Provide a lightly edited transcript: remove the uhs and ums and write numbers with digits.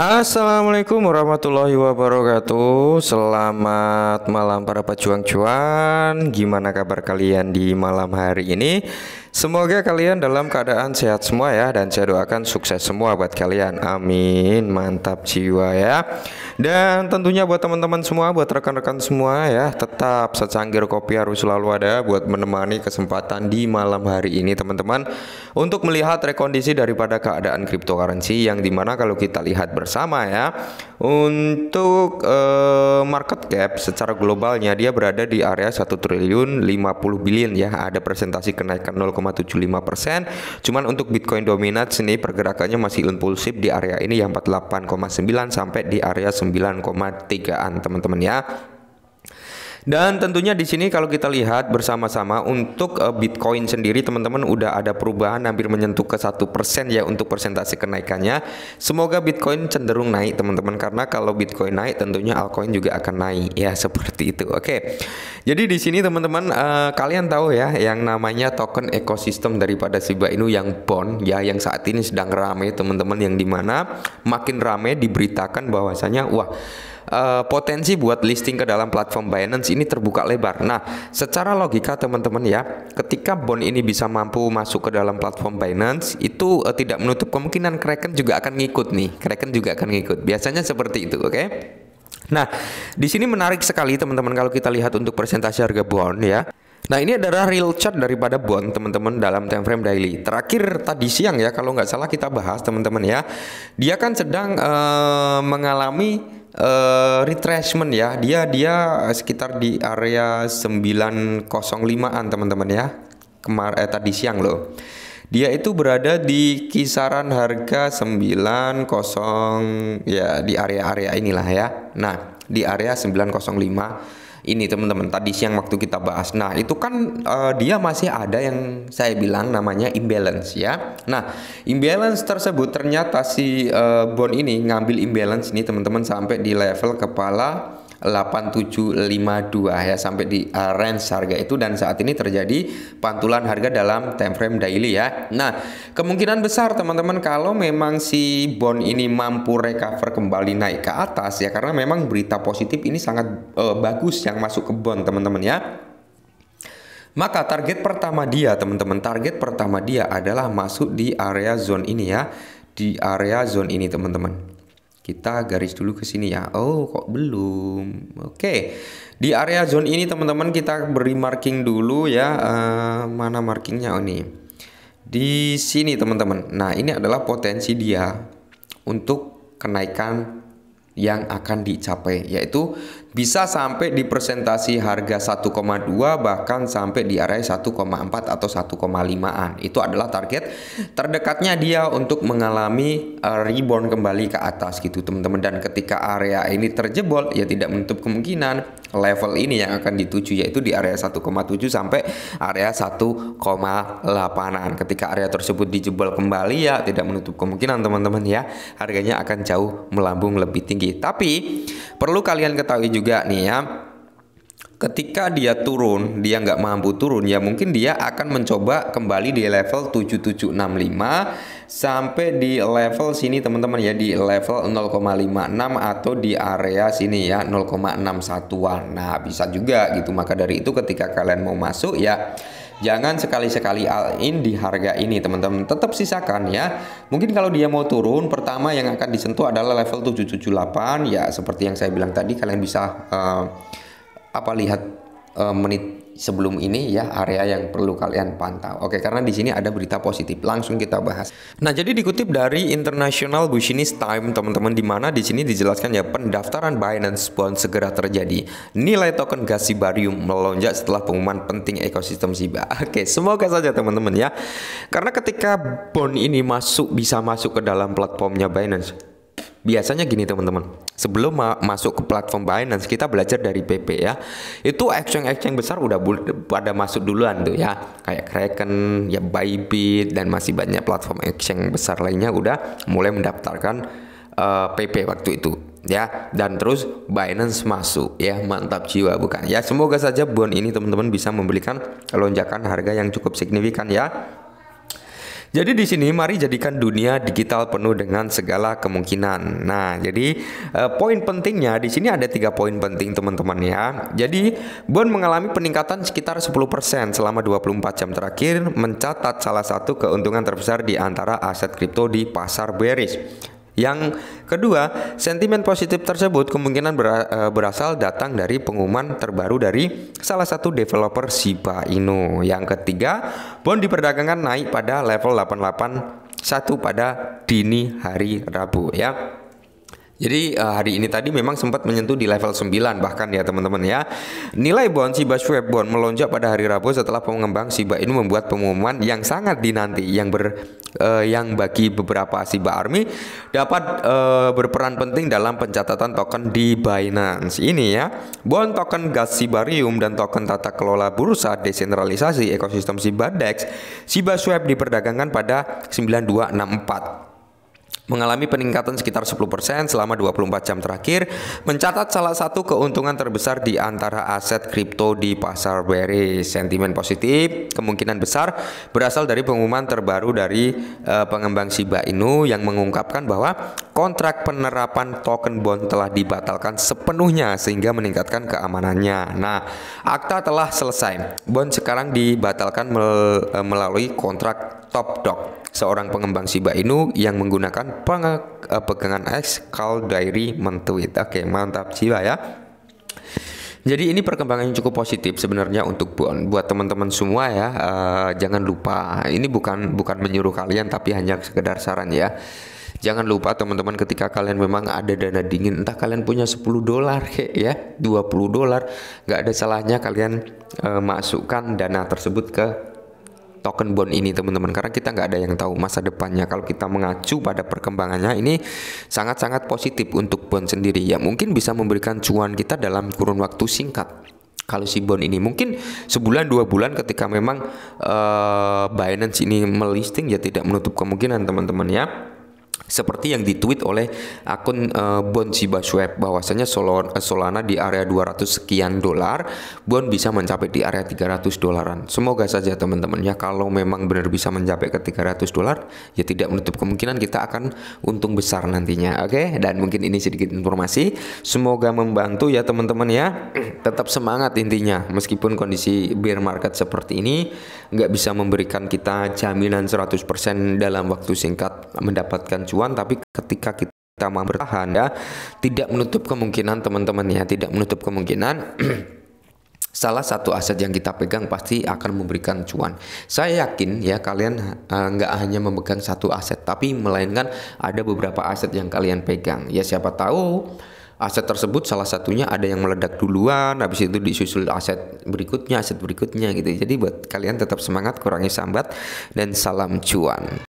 Assalamualaikum warahmatullahi wabarakatuh. Selamat malam para pejuang cuan. Gimana kabar kalian di malam hari ini? Semoga kalian dalam keadaan sehat semua ya, dan saya doakan sukses semua buat kalian. Amin. Mantap jiwa ya. Dan tentunya buat teman-teman semua, buat rekan-rekan semua ya, tetap secangkir kopi harus selalu ada buat menemani kesempatan di malam hari ini teman-teman, untuk melihat rekondisi daripada keadaan cryptocurrency, yang dimana kalau kita lihat bersama ya, untuk market cap secara globalnya dia berada di area 1 triliun 50 billion ya, ada presentasi kenaikan 0,75%. Cuman untuk Bitcoin dominan sini pergerakannya masih impulsif di area ini yang 48,9 sampai di area 9,3an teman-teman ya. Dan tentunya di sini kalau kita lihat bersama-sama untuk Bitcoin sendiri teman-teman udah ada perubahan hampir menyentuh ke 1% ya untuk persentase kenaikannya. Semoga Bitcoin cenderung naik teman-teman, karena kalau Bitcoin naik tentunya altcoin juga akan naik ya, seperti itu. Oke. Jadi di sini teman-teman kalian tahu ya yang namanya token ekosistem daripada Shiba Inu yang BONE ya, yang saat ini sedang ramai teman-teman, yang dimana makin ramai diberitakan bahwasanya wah, potensi buat listing ke dalam platform Binance ini terbuka lebar. Nah, secara logika teman-teman ya, ketika BONE ini bisa mampu masuk ke dalam platform Binance, itu tidak menutup kemungkinan Kraken juga akan ngikut nih. Kraken juga akan ngikut. Biasanya seperti itu, oke? Nah, di sini menarik sekali teman-teman kalau kita lihat untuk persentase harga BONE ya. Nah, ini adalah real chart daripada BONE teman-teman dalam time frame daily. Terakhir tadi siang ya kalau nggak salah kita bahas teman-teman ya. Dia kan sedang mengalami retracement ya, dia sekitar di area 905an teman-teman ya. Tadi siang loh, dia itu berada di kisaran harga 90 ya, di area-area inilah ya. Nah, di area 905 ini teman-teman tadi siang waktu kita bahas. Nah, itu kan dia masih ada yang saya bilang namanya imbalance ya. Nah, imbalance tersebut ternyata si BONE ini ngambil imbalance ini teman-teman sampai di level kepala 8752 ya, sampai di range harga itu, dan saat ini terjadi pantulan harga dalam time frame daily ya. Nah, kemungkinan besar teman-teman kalau memang si BONE ini mampu recover kembali naik ke atas ya, karena memang berita positif ini sangat bagus yang masuk ke BONE teman-teman ya. Maka target pertama dia teman-teman, target pertama dia adalah masuk di area zone ini ya, di area zone ini teman-teman. Kita garis dulu ke sini ya. Oh, kok belum. Oke. Di area zone ini teman-teman kita beri marking dulu ya. Mana markingnya? Oh, ini. Di sini teman-teman. Nah, ini adalah potensi dia untuk kenaikan yang akan dicapai, yaitu bisa sampai di persentase harga 1,2 bahkan sampai di area 1,4 atau 1,5an. Itu adalah target terdekatnya dia untuk mengalami rebound kembali ke atas gitu teman-teman. Dan ketika area ini terjebol ya, tidak menutup kemungkinan level ini yang akan dituju, yaitu di area 1,7 sampai area 1,8an. Ketika area tersebut dijebol kembali ya, tidak menutup kemungkinan teman-teman ya, harganya akan jauh melambung lebih tinggi. Tapi perlu kalian ketahui juga nih ya, ketika dia turun, dia nggak mampu turun ya, mungkin dia akan mencoba kembali di level 7765 sampai di level sini teman-teman ya, di level 0,56 atau di area sini ya 0,61an. Nah, bisa juga gitu. Maka dari itu ketika kalian mau masuk ya, jangan sekali-sekali all-in di harga ini teman-teman, tetap sisakan ya. Mungkin kalau dia mau turun, pertama yang akan disentuh adalah level 778 ya, seperti yang saya bilang tadi. Kalian bisa lihat menit sebelum ini ya, area yang perlu kalian pantau. Oke, karena di sini ada berita positif, langsung kita bahas. Nah, jadi dikutip dari International Business Times teman-teman, di mana di sini dijelaskan ya, pendaftaran Binance BONE segera terjadi. Nilai token gas Shibarium melonjak setelah pengumuman penting ekosistem Shiba. Oke, semoga saja teman-teman ya. Karena ketika BONE ini bisa masuk ke dalam platformnya Binance, biasanya gini teman-teman, sebelum masuk ke platform Binance kita belajar dari PP ya, itu exchange-exchange besar udah pada masuk duluan tuh ya, kayak Kraken ya, Bybit, dan masih banyak platform exchange besar lainnya udah mulai mendaftarkan PP waktu itu ya. Dan terus Binance masuk ya, mantap jiwa bukan ya. Semoga saja BONE ini teman-teman bisa memberikan lonjakan harga yang cukup signifikan ya. Jadi di sini mari jadikan dunia digital penuh dengan segala kemungkinan. Nah, jadi poin pentingnya di sini ada 3 poin penting teman-teman ya. Jadi BONE mengalami peningkatan sekitar 10% selama 24 jam terakhir, mencatat salah satu keuntungan terbesar di antara aset kripto di pasar bearish. Yang kedua, sentimen positif tersebut kemungkinan berasal datang dari pengumuman terbaru dari salah satu developer Shiba Inu. Yang ketiga, BONE diperdagangkan naik pada level 881 pada dini hari Rabu ya. Jadi hari ini tadi memang sempat menyentuh di level 9 bahkan ya teman-teman ya. Nilai BONE ShibaSwap BONE melonjak pada hari Rabu setelah pengembang Shiba Inu membuat pengumuman yang sangat dinanti yang bagi beberapa Shiba Army dapat berperan penting dalam pencatatan token di Binance ini ya. BONE token gas Shibarium dan token tata kelola bursa desentralisasi ekosistem ShibaDex ShibaSwap diperdagangkan pada 9264. Mengalami peningkatan sekitar 10% selama 24 jam terakhir, mencatat salah satu keuntungan terbesar di antara aset kripto di pasar bearish. Sentimen positif kemungkinan besar berasal dari pengumuman terbaru dari pengembang Shiba Inu yang mengungkapkan bahwa kontrak penerapan token BONE telah dibatalkan sepenuhnya sehingga meningkatkan keamanannya. Nah, akta telah selesai. BONE sekarang dibatalkan melalui kontrak top dog, seorang pengembang Shiba Inu yang menggunakan pegangan X Caldairy mentweet. Oke, mantap jiwa ya. Jadi ini perkembangan yang cukup positif sebenarnya untuk BONE. Buat teman-teman semua ya, jangan lupa, ini bukan menyuruh kalian tapi hanya sekedar saran ya. Jangan lupa teman-teman, ketika kalian memang ada dana dingin, entah kalian punya $10 ya, $20, nggak ada salahnya kalian masukkan dana tersebut ke token BONE ini teman-teman, karena kita nggak ada yang tahu masa depannya. Kalau kita mengacu pada perkembangannya, ini sangat-sangat positif untuk BONE sendiri ya. Mungkin bisa memberikan cuan kita dalam kurun waktu singkat. Kalau si BONE ini mungkin sebulan 2 bulan, ketika memang Binance ini melisting ya, tidak menutup kemungkinan teman-teman ya. Seperti yang ditweet oleh akun BONE ShibaSwap bahwasanya Solana di area 200 sekian dolar, BONE bisa mencapai di area 300 dolaran. Semoga saja teman-teman ya, kalau memang benar bisa mencapai ke 300 dolar, ya tidak menutup kemungkinan kita akan untung besar nantinya. Oke, dan mungkin ini sedikit informasi, semoga membantu ya teman-teman ya. Tetap semangat intinya, meskipun kondisi bear market seperti ini nggak bisa memberikan kita jaminan 100% dalam waktu singkat mendapatkan cuan. Tapi ketika kita mau bertahan ya, tidak menutup kemungkinan teman-teman ya, tidak menutup kemungkinan salah satu aset yang kita pegang pasti akan memberikan cuan. Saya yakin ya, kalian nggak hanya memegang satu aset, tapi melainkan ada beberapa aset yang kalian pegang ya. Siapa tahu aset tersebut salah satunya ada yang meledak duluan, habis itu disusul aset berikutnya gitu. Jadi buat kalian tetap semangat, kurangi sambat, dan salam cuan.